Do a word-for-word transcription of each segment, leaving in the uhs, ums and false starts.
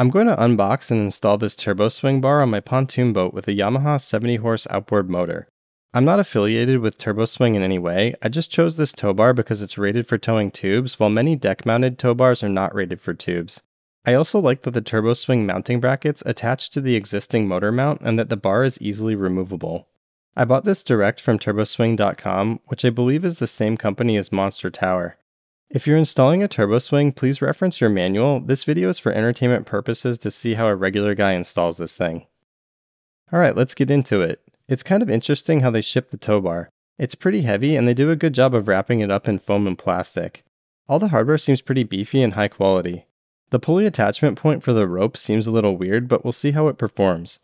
I'm going to unbox and install this turbo swing bar on my pontoon boat with a Yamaha seventy horse outboard motor. I'm not affiliated with TurboSwing in any way, I just chose this tow bar because it's rated for towing tubes, while many deck-mounted tow bars are not rated for tubes. I also like that the TurboSwing mounting brackets attach to the existing motor mount and that the bar is easily removable. I bought this direct from TurboSwing dot com, which I believe is the same company as Monster Tower. If you're installing a TurboSwing, please reference your manual. This video is for entertainment purposes to see how a regular guy installs this thing. Alright, let's get into it. It's kind of interesting how they ship the tow bar. It's pretty heavy and they do a good job of wrapping it up in foam and plastic. All the hardware seems pretty beefy and high quality. The pulley attachment point for the rope seems a little weird, but we'll see how it performs.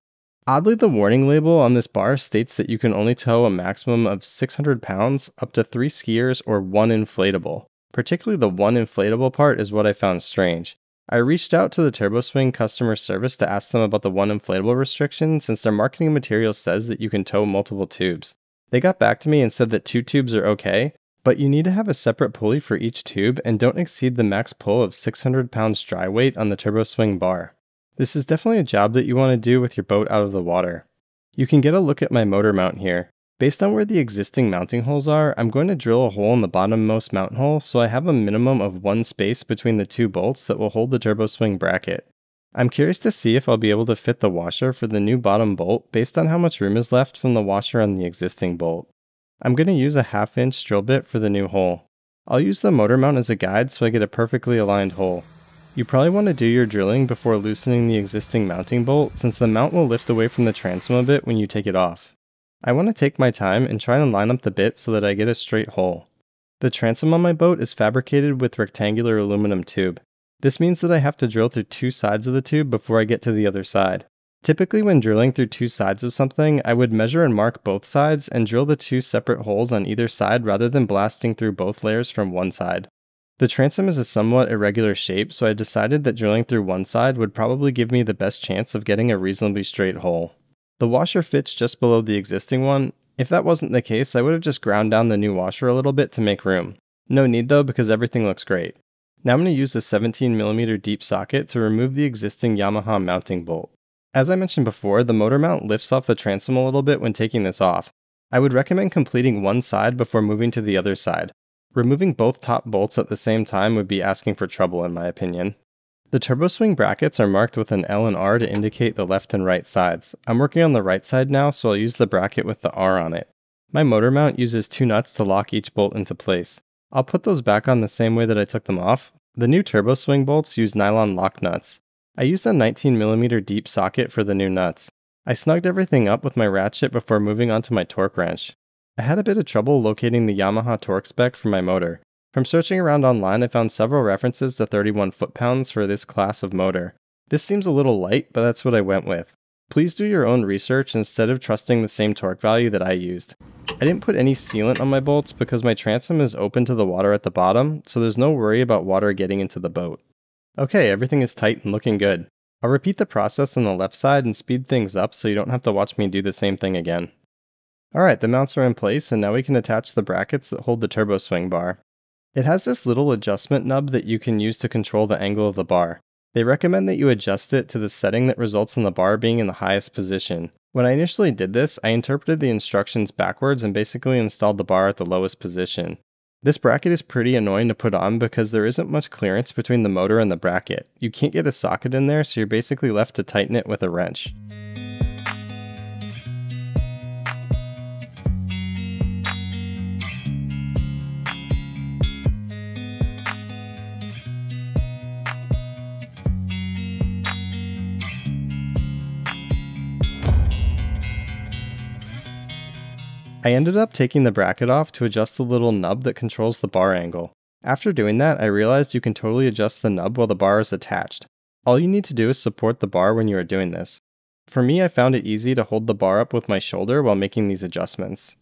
Oddly, the warning label on this bar states that you can only tow a maximum of six hundred pounds, up to three skiers, or one inflatable. Particularly the one inflatable part is what I found strange. I reached out to the TurboSwing customer service to ask them about the one inflatable restriction since their marketing material says that you can tow multiple tubes. They got back to me and said that two tubes are okay, but you need to have a separate pulley for each tube and don't exceed the max pull of six hundred pounds dry weight on the TurboSwing bar. This is definitely a job that you want to do with your boat out of the water. You can get a look at my motor mount here. Based on where the existing mounting holes are, I'm going to drill a hole in the bottommost mount hole so I have a minimum of one space between the two bolts that will hold the TurboSwing bracket. I'm curious to see if I'll be able to fit the washer for the new bottom bolt based on how much room is left from the washer on the existing bolt. I'm going to use a half inch drill bit for the new hole. I'll use the motor mount as a guide so I get a perfectly aligned hole. You probably want to do your drilling before loosening the existing mounting bolt since the mount will lift away from the transom a bit when you take it off. I want to take my time and try and line up the bit so that I get a straight hole. The transom on my boat is fabricated with rectangular aluminum tube. This means that I have to drill through two sides of the tube before I get to the other side. Typically when drilling through two sides of something, I would measure and mark both sides and drill the two separate holes on either side rather than blasting through both layers from one side. The transom is a somewhat irregular shape, so I decided that drilling through one side would probably give me the best chance of getting a reasonably straight hole. The washer fits just below the existing one. If that wasn't the case, I would have just ground down the new washer a little bit to make room. No need though, because everything looks great. Now I'm going to use a seventeen millimeter deep socket to remove the existing Yamaha mounting bolt. As I mentioned before, the motor mount lifts off the transom a little bit when taking this off. I would recommend completing one side before moving to the other side. Removing both top bolts at the same time would be asking for trouble in my opinion. The TurboSwing brackets are marked with an L and R to indicate the left and right sides. I'm working on the right side now, so I'll use the bracket with the R on it. My motor mount uses two nuts to lock each bolt into place. I'll put those back on the same way that I took them off. The new TurboSwing bolts use nylon lock nuts. I used a nineteen millimeter deep socket for the new nuts. I snugged everything up with my ratchet before moving on to my torque wrench. I had a bit of trouble locating the Yamaha torque spec for my motor. From searching around online, I found several references to thirty-one foot-pounds for this class of motor. This seems a little light, but that's what I went with. Please do your own research instead of trusting the same torque value that I used. I didn't put any sealant on my bolts because my transom is open to the water at the bottom, so there's no worry about water getting into the boat. Okay, everything is tight and looking good. I'll repeat the process on the left side and speed things up so you don't have to watch me do the same thing again. Alright, the mounts are in place and now we can attach the brackets that hold the TurboSwing bar. It has this little adjustment nub that you can use to control the angle of the bar. They recommend that you adjust it to the setting that results in the bar being in the highest position. When I initially did this, I interpreted the instructions backwards and basically installed the bar at the lowest position. This bracket is pretty annoying to put on because there isn't much clearance between the motor and the bracket. You can't get a socket in there, so you're basically left to tighten it with a wrench. I ended up taking the bracket off to adjust the little nub that controls the bar angle. After doing that, I realized you can totally adjust the nub while the bar is attached. All you need to do is support the bar when you are doing this. For me, I found it easy to hold the bar up with my shoulder while making these adjustments.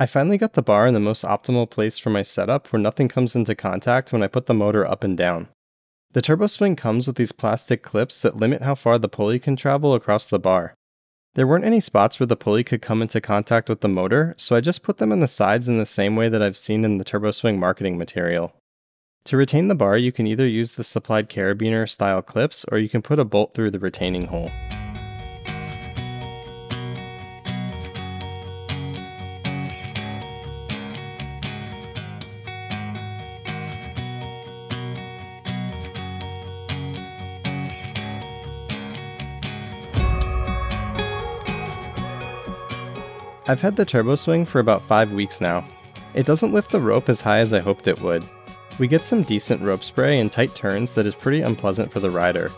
I finally got the bar in the most optimal place for my setup where nothing comes into contact when I put the motor up and down. The TurboSwing comes with these plastic clips that limit how far the pulley can travel across the bar. There weren't any spots where the pulley could come into contact with the motor, so I just put them on the sides in the same way that I've seen in the TurboSwing marketing material. To retain the bar, you can either use the supplied carabiner style clips, or you can put a bolt through the retaining hole. I've had the Turbo Swing for about five weeks now. It doesn't lift the rope as high as I hoped it would. We get some decent rope spray and tight turns that is pretty unpleasant for the rider.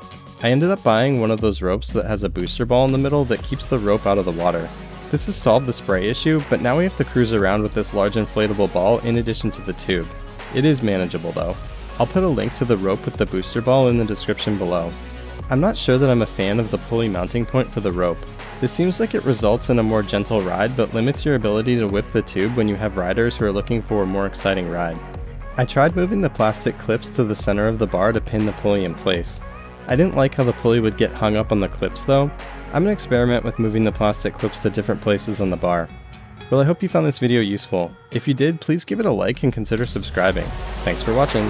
I ended up buying one of those ropes that has a booster ball in the middle that keeps the rope out of the water. This has solved the spray issue, but now we have to cruise around with this large inflatable ball in addition to the tube. It is manageable though. I'll put a link to the rope with the booster ball in the description below. I'm not sure that I'm a fan of the pulley mounting point for the rope. This seems like it results in a more gentle ride, but limits your ability to whip the tube when you have riders who are looking for a more exciting ride. I tried moving the plastic clips to the center of the bar to pin the pulley in place. I didn't like how the pulley would get hung up on the clips though. I'm gonna experiment with moving the plastic clips to different places on the bar. Well, I hope you found this video useful. If you did, please give it a like and consider subscribing. Thanks for watching.